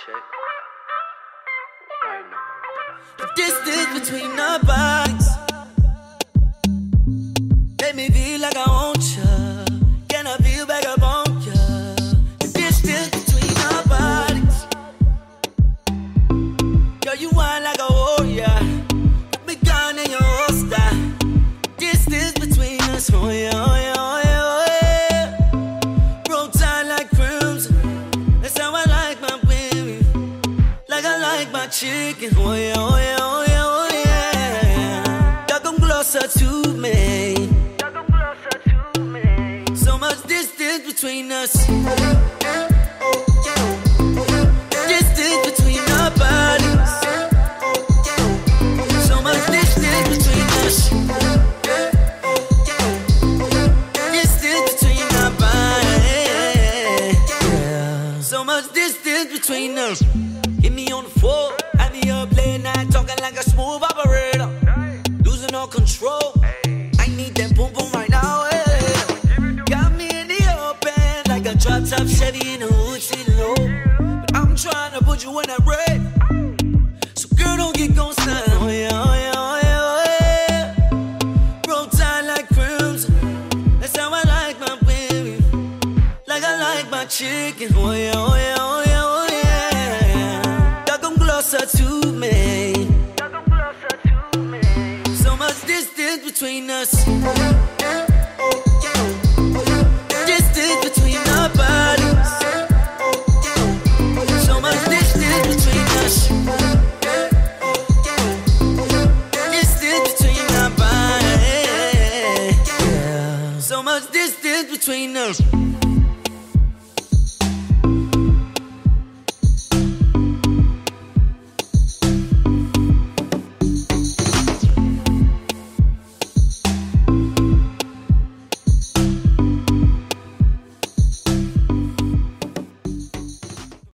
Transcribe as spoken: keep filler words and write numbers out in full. shit right now. The distance between our bodies make me feel like I want you. Can I feel back up on you? The distance between our bodies, girl, you wind like a warrior. Put me gun in your holster. The distance between us, oh yeah, oh yeah. Chicken, oh yeah, oh yeah, oh yeah, oh yeah. Y'all come closer to me. Y'all come closer to me. So much distance between us. Distance between our bodies. So much distance between us. Distance between our bodies. Yeah. So much distance between us. Hit me on the floor. Talking like a smooth operator, hey. Losing all control. Hey. I need that boom boom right now. Hey. Got me in the open like a drop top Chevy in a hood sitting low. But I'm trying to put you in that red, hey. So girl, don't get ghost now. Oh yeah, oh yeah, oh yeah, oh yeah. Roll tight like crimson. That's how I like my baby, like I like my chicken. Oh yeah, oh yeah, oh yeah, oh yeah. Y'all come closer to me. Between us, distance between our bodies. So much distance between us. Distance between our bodies. So much distance between us.